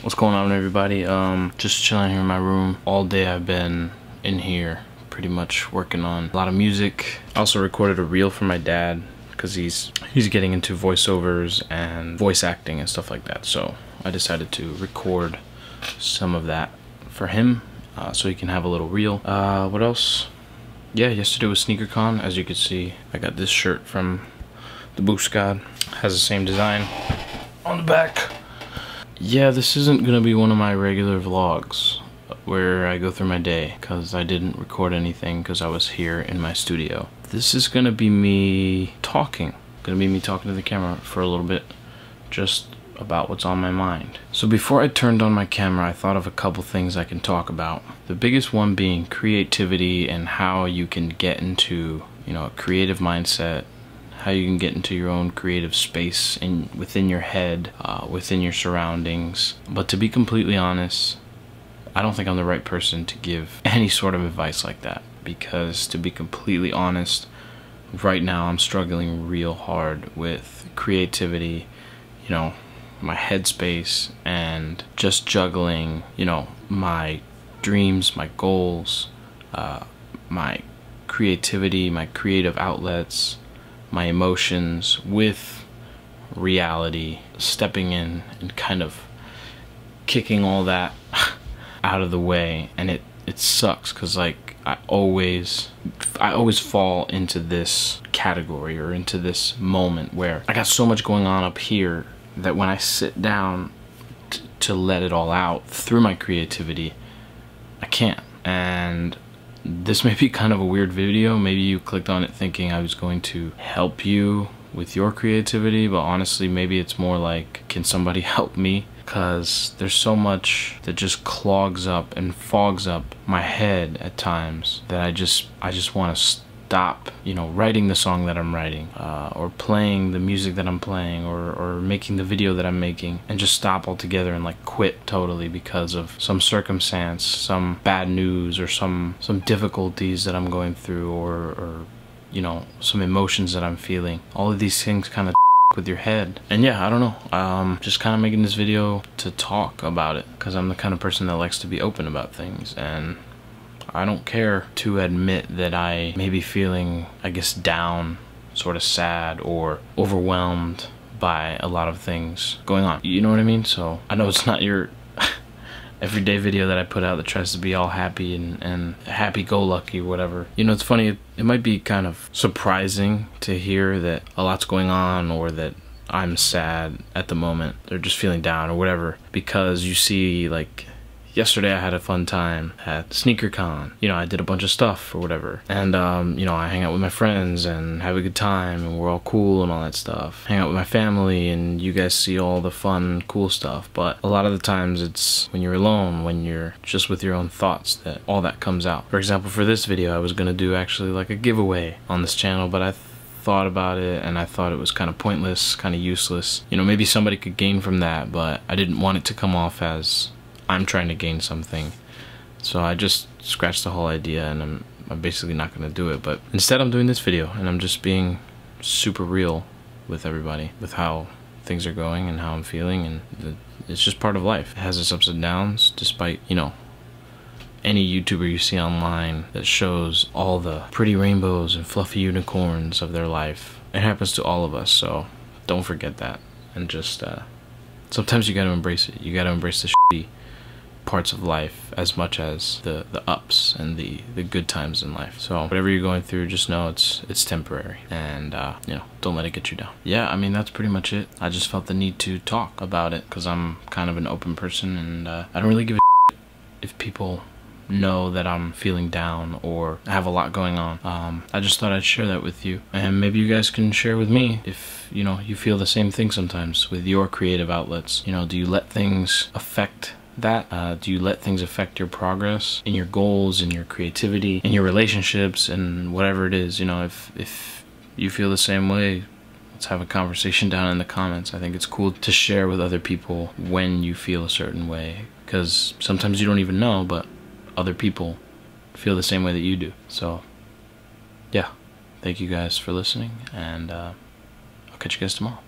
What's going on, everybody? Just chilling here in my room all day. I've been in here pretty much working on a lot of music. I also recorded a reel for my dad because he's getting into voiceovers and voice acting and stuff like that, so I decided to record some of that for him so he can have a little reel. What else? Yeah, yesterday was SneakerCon. As you can see, I got this shirt from the Boost God. Has the same design on the back. Yeah, this isn't gonna be one of my regular vlogs where I go through my day, because I didn't record anything because I was here in my studio. This is gonna be me talking. Gonna be me talking to the camera for a little bit, just about what's on my mind. So before I turned on my camera, I thought of a couple things I can talk about. The biggest one being creativity and how you can get into, you know, a creative mindset, how you can get into your own creative space within your head, within your surroundings. But to be completely honest, I don't think I'm the right person to give any sort of advice like that, because to be completely honest, right now I'm struggling real hard with creativity, you know, my headspace, and just juggling, you know, my dreams, my goals, my creativity, my creative outlets, my emotions with reality, stepping in and kind of kicking all that out of the way. And it sucks, because like I always fall into this category or into this moment where I got so much going on up here that when I sit down to let it all out through my creativity, I can't. And this may be kind of a weird video. Maybe you clicked on it thinking I was going to help you with your creativity, but honestly, maybe it's more like, can somebody help me? Because there's so much that just clogs up and fogs up my head at times that I just want to stop, you know, writing the song that I'm writing, or playing the music that I'm playing, or making the video that I'm making, and just stop altogether and like quit totally because of some circumstance, some bad news, or some difficulties that I'm going through, or you know, some emotions that I'm feeling. All of these things kind of with your head. And yeah, I don't know, just kind of making this video to talk about it, because I'm the kind of person that likes to be open about things, and I don't care to admit that I may be feeling, I guess, down, sort of sad, or overwhelmed by a lot of things going on. You know what I mean? So I know it's not your everyday video that I put out that tries to be all happy and happy-go-lucky, whatever. You know, it's funny, it might be kind of surprising to hear that a lot's going on, or that I'm sad at the moment, or just feeling down, or whatever, because you see, like, yesterday I had a fun time at SneakerCon. You know, I did a bunch of stuff or whatever. And, you know, I hang out with my friends and have a good time, and we're all cool and all that stuff. Hang out with my family, and you guys see all the fun, cool stuff. But a lot of the times it's when you're alone, when you're just with your own thoughts, that all that comes out. For example, for this video, I was gonna do actually like a giveaway on this channel, but I thought about it, and I thought it was kind of pointless, kind of useless. You know, maybe somebody could gain from that, but I didn't want it to come off as I'm trying to gain something. So I just scratched the whole idea, and I'm basically not gonna do it. But instead I'm doing this video, and I'm just being super real with everybody, with how things are going and how I'm feeling, and it's just part of life. It has its ups and downs, despite, you know, any YouTuber you see online that shows all the pretty rainbows and fluffy unicorns of their life. It happens to all of us, so don't forget that. And just, sometimes you gotta embrace it. You gotta embrace the shitty parts of life as much as the ups and the good times in life. So whatever you're going through, just know it's temporary, and you know, don't let it get you down. Yeah, I mean, that's pretty much it. I just felt the need to talk about it because I'm kind of an open person, and I don't really give a shit if people know that I'm feeling down or have a lot going on. I just thought I'd share that with you, and maybe you guys can share with me if, you know, you feel the same thing sometimes with your creative outlets. You know, do you let things affect that? Do you let things affect your progress and your goals and your creativity and your relationships and whatever it is? You know, if you feel the same way, let's have a conversation down in the comments. I think it's cool to share with other people when you feel a certain way, because sometimes you don't even know, but other people feel the same way that you do. So yeah, thank you guys for listening, and I'll catch you guys tomorrow.